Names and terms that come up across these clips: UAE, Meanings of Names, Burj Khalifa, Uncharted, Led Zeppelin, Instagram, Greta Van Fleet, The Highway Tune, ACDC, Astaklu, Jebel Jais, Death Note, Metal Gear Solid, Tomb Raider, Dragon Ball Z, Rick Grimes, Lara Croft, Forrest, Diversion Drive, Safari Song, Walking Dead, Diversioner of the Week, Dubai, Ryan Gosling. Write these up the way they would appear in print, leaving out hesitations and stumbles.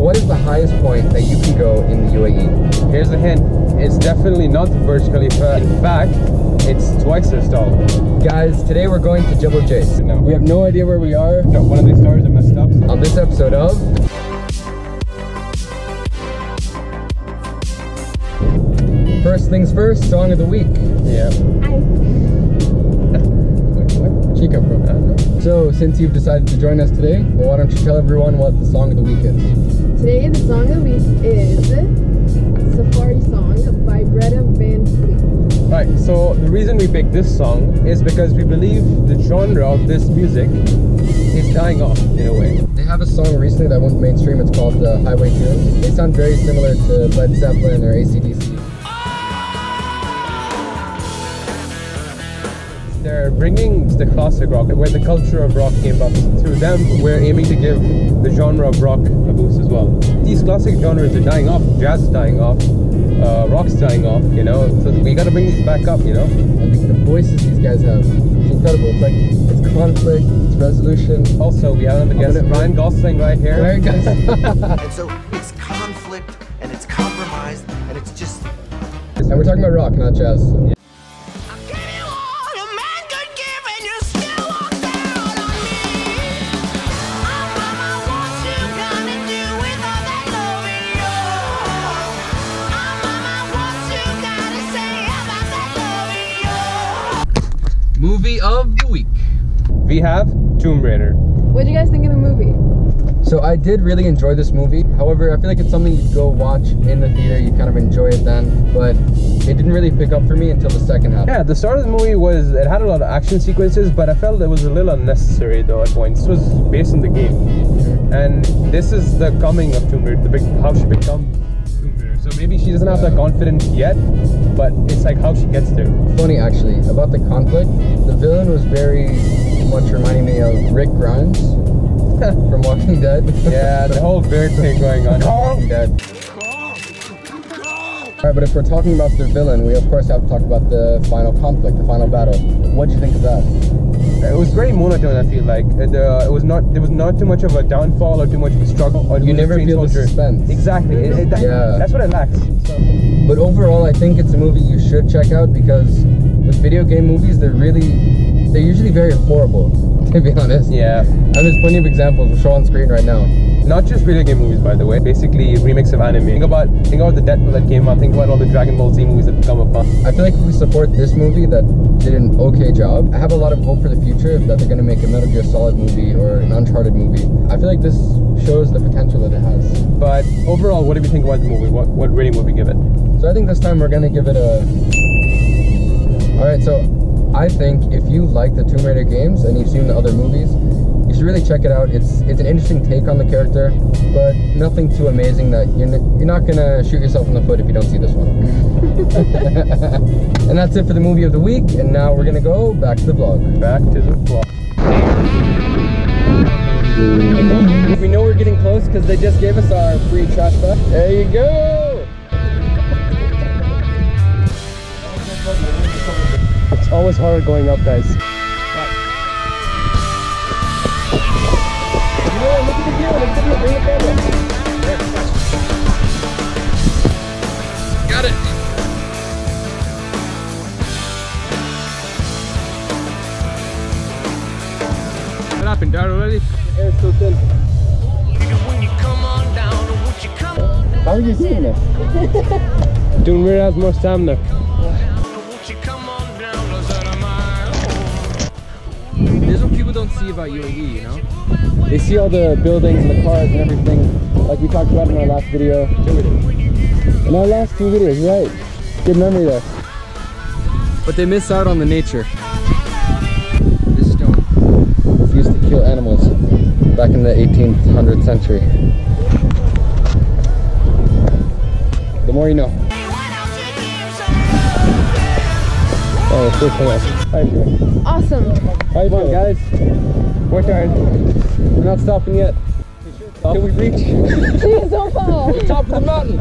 So what is the highest point that you can go in the UAE? Here's the hint. It's definitely not Burj Khalifa. In fact, it's twice as tall. Guys, today we're going to Jebel Jais. No. We have no idea where we are. No, one of these stars are messed up. On this episode of... First things first, song of the week. Yeah. Chico program. So, since you've decided to join us today, well, why don't you tell everyone what the song of the week is? Today, the song of the week is Safari Song by Greta Van Fleet. Right, so the reason we picked this song is because we believe the genre of this music is dying off in a way. They have a song recently that went mainstream, it's called The Highway Tune. They sound very similar to Led Zeppelin or ACDC. They're bringing the classic rock, where the culture of rock came up. Through them, we're aiming to give the genre of rock a boost as well. These classic genres are dying off, jazz is dying off, rock's dying off, you know, so we gotta bring these back up, you know. I think the voices these guys have, it's incredible, it's like, it's conflict, it's resolution. Also, we have another guest, Ryan Gosling right here. Ryan Gosling. And so, it's conflict, and it's compromise, and it's just... And we're talking about rock, not jazz. So. Yeah. Movie of the week. We have Tomb Raider. What did you guys think of the movie? So I did really enjoy this movie. However, I feel like it's something you'd go watch in the theater. You kind of enjoy it then, but it didn't really pick up for me until the second half. Yeah, the start of the movie was, it had a lot of action sequences, but I felt it was a little unnecessary though at points. This was based on the game. And this is the coming of Tomb Raider, how she becomes Tomb Raider. So maybe she doesn't have that confidence yet, but it's like how she gets there. Funny actually, about the conflict, the villain was very much reminding me of Rick Grimes from Walking Dead. Yeah, the whole beard thing going on in Walking Dead. Alright, but if we're talking about the villain, we of course have to talk about the final conflict, the final battle. What'd you think of that? It was very monotone, I feel like. There was not too much of a downfall or too much of a struggle. Or you never feel the suspense. Exactly. That's what it lacks. So. But overall, I think it's a movie you should check out because with video game movies, they're usually very horrible, to be honest. Yeah. And there's plenty of examples. We'll show on screen right now. Not just video game movies, by the way. Basically, remix of anime. Think about the Death Note that came out. Think about all the Dragon Ball Z movies that have come upon. I feel like if we support this movie that did an okay job, I have a lot of hope for the future that they're going to make a Metal Gear Solid movie or an Uncharted movie. I feel like this shows the potential that it has. But overall, what do we think about the movie? What rating would we give it? So I think this time we're going to give it a... Alright, so I think if you like the Tomb Raider games and you've seen the other movies, you should really check it out. It's an interesting take on the character, but nothing too amazing that you're not gonna shoot yourself in the foot if you don't see this one. And that's it for the movie of the week, and now we're gonna go back to the vlog. Back to the vlog. We know we're getting close because they just gave us our free trash bag. There you go! It's always hard going up, guys. Got it. What happened, Dad? Already? Air's still thin. How are you doing this? Doing really has more stamina. This is what people don't see about UAE, you know? They see all the buildings and the cars and everything, like we talked about in our last video. In our last two videos, right? Good memory there. But they miss out on the nature. This stone used to kill animals back in the 1800th century. The more you know. Oh, it's so cool. Awesome. How you doing, guys? We're tired. We're not stopping yet. Can we reach? Please don't fall. Top of the mountain.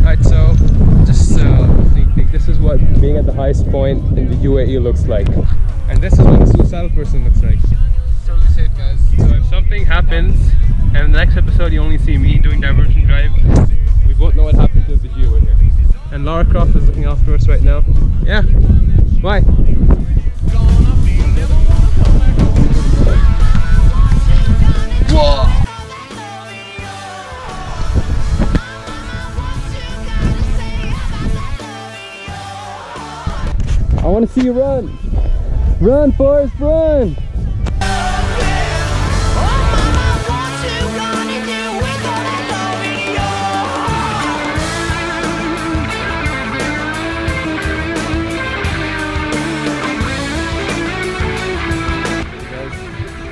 Alright, so just think this is what being at the highest point in the UAE looks like, and this is what a suicidal person looks like. So they say something happens and in the next episode you only see me doing Diversion Drive, we both know what happened to the G over here. And Lara Croft is looking after us right now. Yeah, bye. Whoa! I want to see you run! Run, Forrest, run!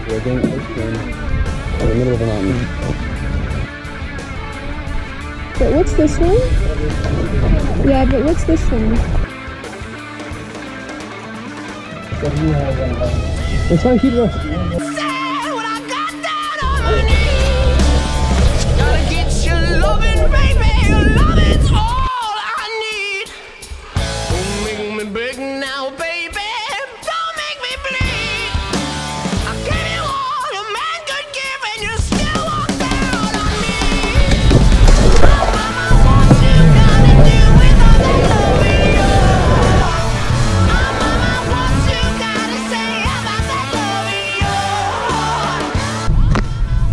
We're getting ice cream in the middle of the mountain. But what's this one? Yeah, but what's this one? It's fine, keep going. Say what I got down on my knees. Gotta get your loving, baby. Your loving's all I need. Don't make me big now, baby. Don't make me bleed. I gave you all a man could give, and you still walk down on me. I want you gotta do with all the love in you.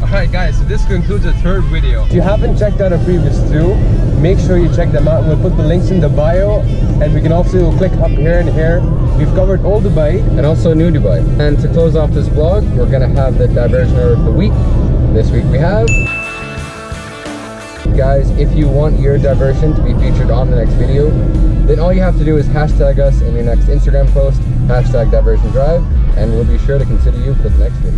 Alright guys, so this concludes the third video. If you haven't checked out our previous two, make sure you check them out. We'll put the links in the bio, and we can also click up here and here. We've covered old Dubai and also new Dubai. And to close off this vlog, we're gonna have the Diversioner of the Week. This week we have... Guys, if you want your diversion to be featured on the next video, then all you have to do is hashtag us in your next Instagram post, hashtag Diversion Drive, and we'll be sure to consider you for the next video.